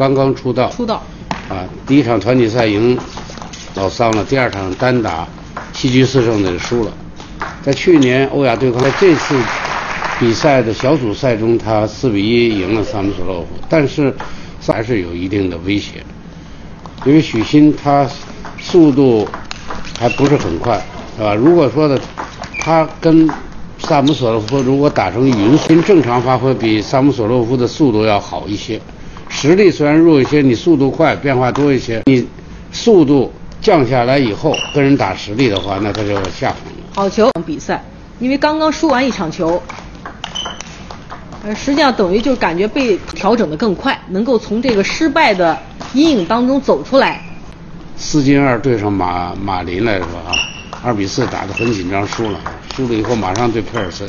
刚刚出道啊，第一场团体赛赢老桑了，第二场单打7局4胜的输了。在去年欧亚对抗在这次比赛的小组赛中，他4比1赢了萨姆索洛夫，但是还是有一定的威胁，因为许昕他速度还不是很快，是吧？如果说的他跟萨姆索洛夫如果打成匀速，正常发挥比萨姆索洛夫的速度要好一些，实力虽然弱一些，你速度快变化多一些，你速度降下来以后跟人打实力的话，那他就下风了。好球比赛，因为刚刚输完一场球，实际上等于就是感觉被调整的更快，能够从这个失败的阴影当中走出来。4进2对上马林来说啊，2比4打得很紧张，输了以后马上对佩尔森，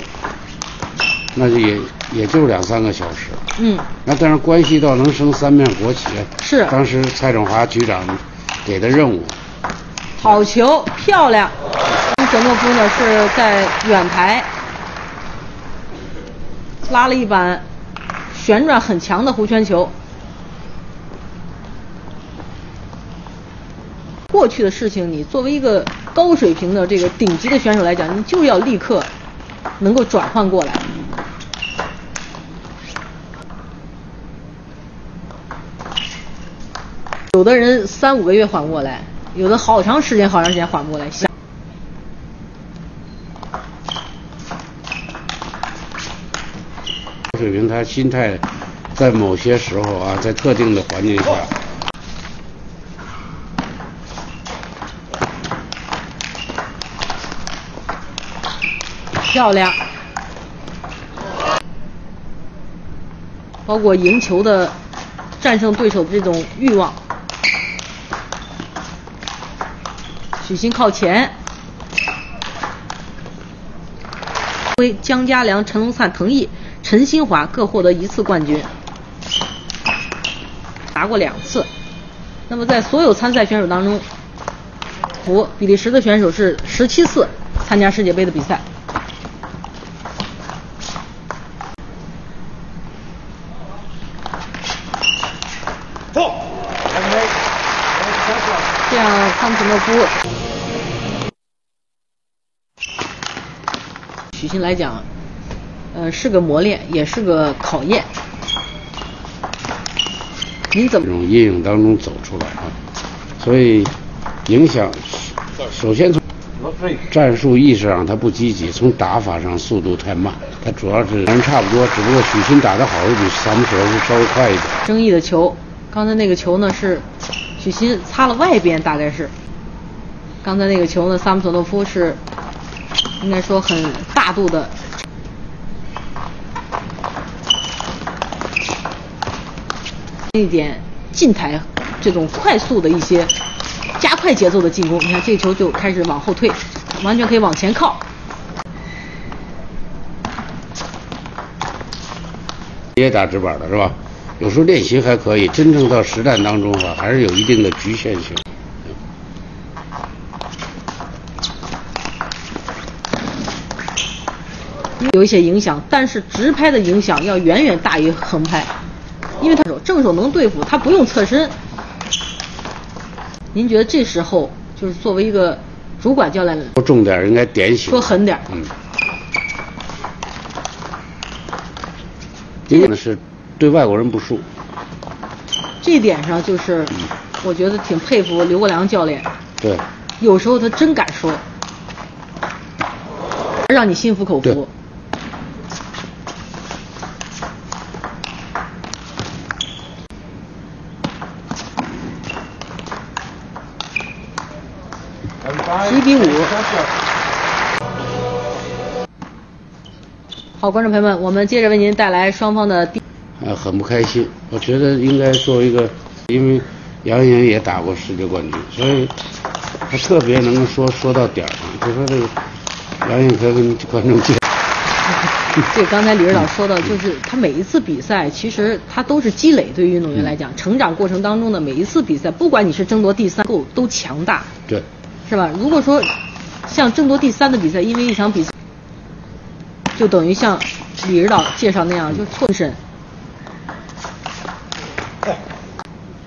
那就也就是2-3个小时。嗯，那但是关系到能升3面国旗，是当时蔡振华局长给的任务。好球，漂亮！舍诺夫呢是在远台拉了一板旋转很强的弧圈球。过去的事情，你作为一个高水平的这个顶级的选手来讲，你就要立刻能够转换过来。有的人3-5个月缓不过来，有的好长时间缓不过来。水平，他心态在某些时候啊，在特定的环境下。漂亮，包括赢球的战胜对手的这种欲望。许昕靠前，江嘉良、陈龙灿、滕毅、陈新华各获得1次冠军，拿过2次。那么在所有参赛选手当中，比利时的选手是17次参加世界杯的比赛。这样，汤姆诺夫。许昕来讲，是个磨练，也是个考验。你怎么这种阴影当中走出来啊？所以影响，首先从战术意识上他不积极，从打法上速度太慢，他主要是人差不多，只不过许昕打得好是比萨姆索洛夫稍微快一点。争议的球，刚才那个球呢是许昕擦了外边，大概是刚才那个球呢，萨姆索洛夫是。应该说很大度的，一点近台这种快速的一些加快节奏的进攻。你看这球就开始往后退，完全可以往前靠。也打直板的是吧？有时候练习还可以，真正到实战当中啊，还是有一定的局限性。有一些影响，但是直拍的影响要远远大于横拍，因为他正手能对付，他不用侧身。您觉得这时候就是作为一个主管教练，说重点应该点醒，说狠点。嗯，一个是对外国人不输，这点上就是我觉得挺佩服刘国梁教练。对，有时候他真敢说，让你心服口服。1比5。好，观众朋友们，我们接着为您带来双方的很不开心。我觉得应该作为一个，因为杨颖也打过世界冠军，所以他特别能够说到点上。就说这个杨颖可跟观众讲，对，刚才李指导说到，就是他每一次比赛，其实他都是积累。对于运动员来讲，成长过程当中的每一次比赛，不管你是争夺第3，都强大。对。是吧？如果说像争夺第3的比赛，因为一场比赛就等于像李指导介绍那样，就错身。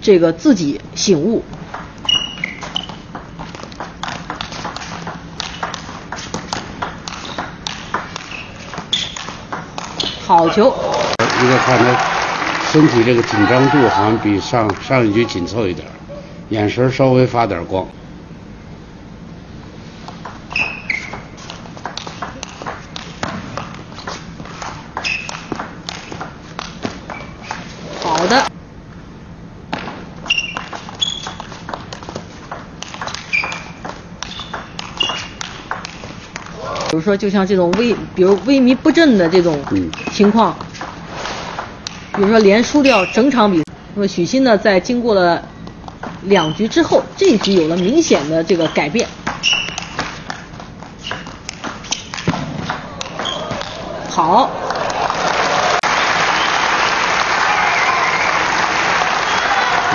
这个自己醒悟。好球！一个看他身体这个紧张度好像比上一局紧凑一点，眼神稍微发点光。 好的，比如说，就像这种比如萎靡不振的这种情况，比如说连输掉整场比赛，那么许昕呢，在经过了2局之后，这一局有了明显的这个改变。好。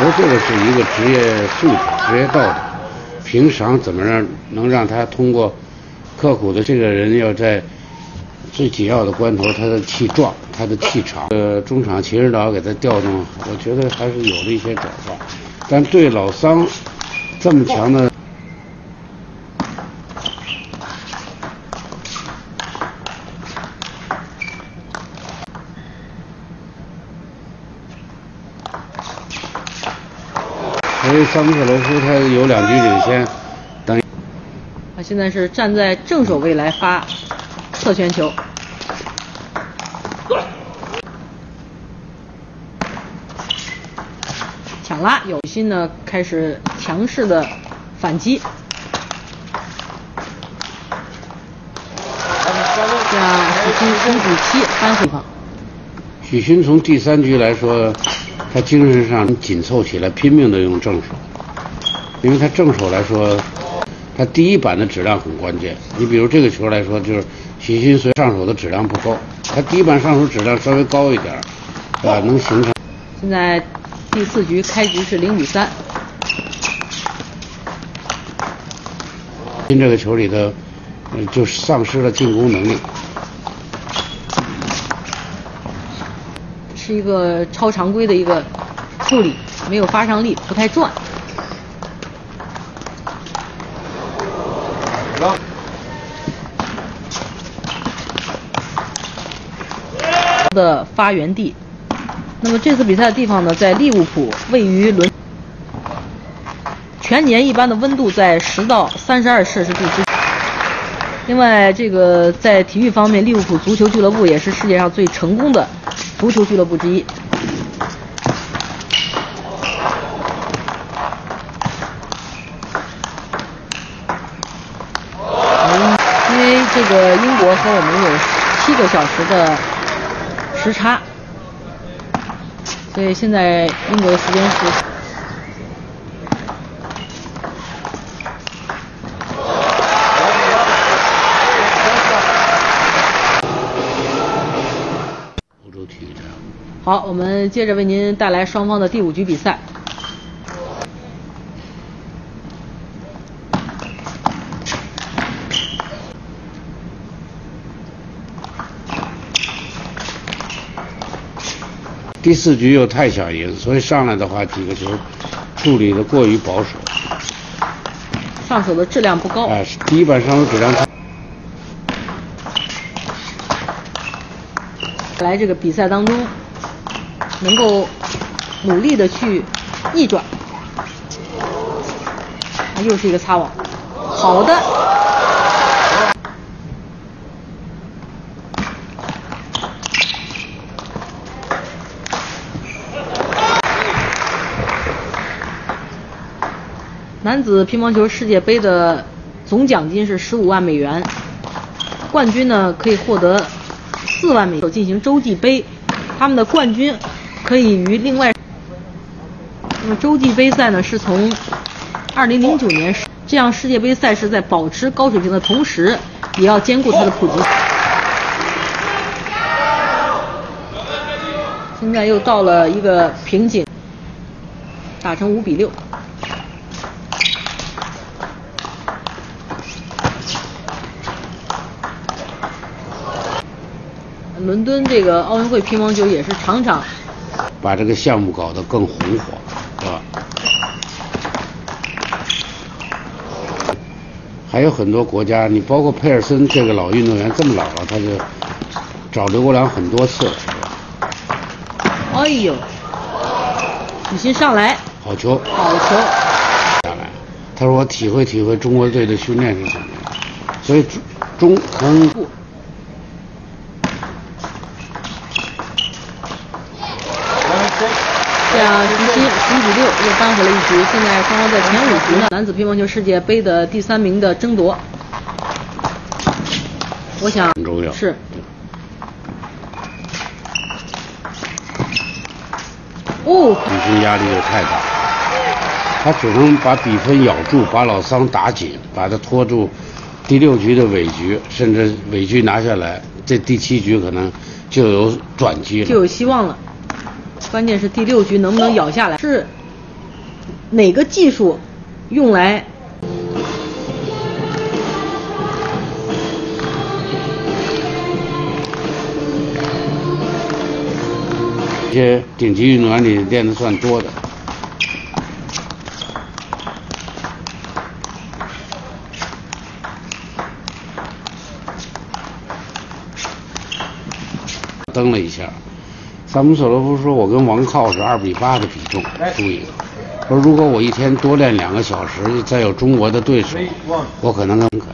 我这个是一个职业素质、职业道德。平常怎么让能让他通过刻苦的这个人要在最紧要的关头，他的气壮，他的气场。中场秦指导给他调动，我觉得还是有了一些转化。但对老桑这么强的，因为桑切罗夫他有2局领先，等于他现在是站在正手位来发侧旋球，抢拉，有心呢开始强势的反击，让许昕身体7扳回。许昕从第3局来说。 他精神上紧凑起来，拼命的用正手，因为他正手来说，他第一板的质量很关键。你比如这个球来说，就是许昕虽上手的质量不高，他第一板上手质量稍微高一点，啊，能形成。现在第4局开局是0比3。进这个球里头，就丧失了进攻能力。 是一个超常规的一个处理，没有发上力，不太转。的发源地，那么这次比赛的地方呢，在利物浦，位于伦。全年一般的温度在10到32摄氏度之间。另外，这个在体育方面，利物浦足球俱乐部也是世界上最成功的。 足球俱乐部之一。因为这个英国和我们有7个小时的时差，所以现在英国的时间是。好，我们接着为您带来双方的第5局比赛。第4局又太想赢，所以上来的话几个球处理的过于保守，上手的质量不高。哎，第一板上手质量差。 来这个比赛当中，能够努力的去逆转，又是一个擦网，好的，男子乒乓球世界杯的总奖金是15万美元，冠军呢可以获得。 4万美元进行洲际杯，他们的冠军可以与另外。那么洲际杯赛呢，是从2009年这样世界杯赛事在保持高水平的同时，也要兼顾它的普及。现在又到了一个瓶颈，打成5比6。 伦敦这个奥运会乒乓球也是场场把这个项目搞得更红火，是吧？还有很多国家，你包括佩尔森这个老运动员，这么老了，他就找刘国梁很多次了。哎呦，你先上来，好球，好球，下来。他说我体会体会中国队的训练是什么样，所以中不。 15-6又扳回了一局，现在双方在前5局呢。男子乒乓球世界杯的第3名的争夺，我想很重要是。哦，比分压力也太大，他只能把比分咬住，把老桑打紧，把他拖住。第6局的尾局，甚至尾局拿下来，这第7局可能就有转机了，就有希望了。 关键是第6局能不能咬下来？是哪个技术用来？这些顶级运动员里练的算多的。蹬了一下。 萨姆索罗夫说：“我跟王铐是2比8的比重输赢。说如果我一天多练2个小时，再有中国的对手，我可能更可。”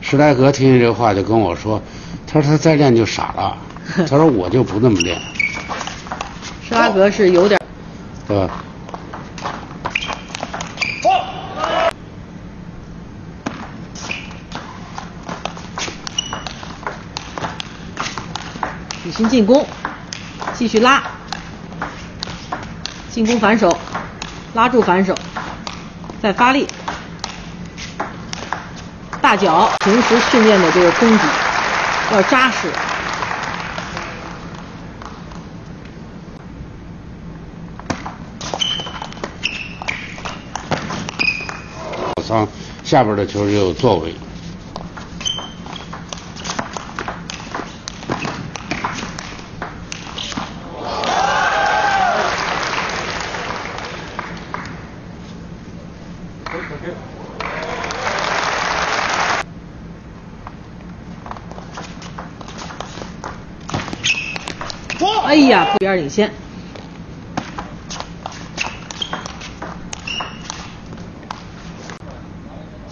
施莱格听见这话就跟我说：“他说他再练就傻了。他说我就不那么练。”施拉格是有点，对吧？举心进攻。 继续拉，进攻反手，拉住反手，再发力，大脚，平时训练的这个攻击要扎实。老桑下边的球也有作为。 哎呀，不远领先。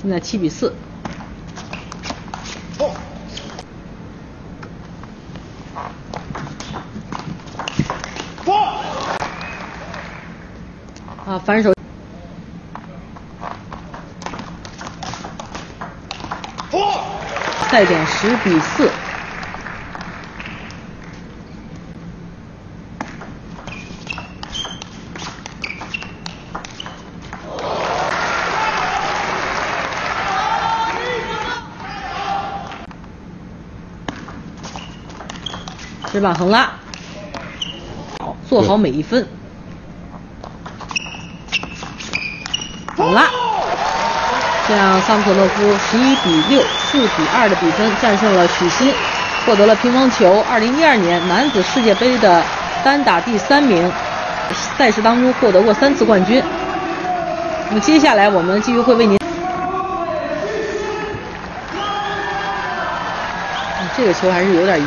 现在7比4。哦。啊，反手。哦。再点10比4。 直板横拉，好，做好每一分。横拉，这样桑普洛夫11比6、4比2的比分战胜了许昕，获得了乒乓球2012年男子世界杯的单打第3名，赛事当中获得过3次冠军。那么接下来我们继续会为您，这个球还是有点。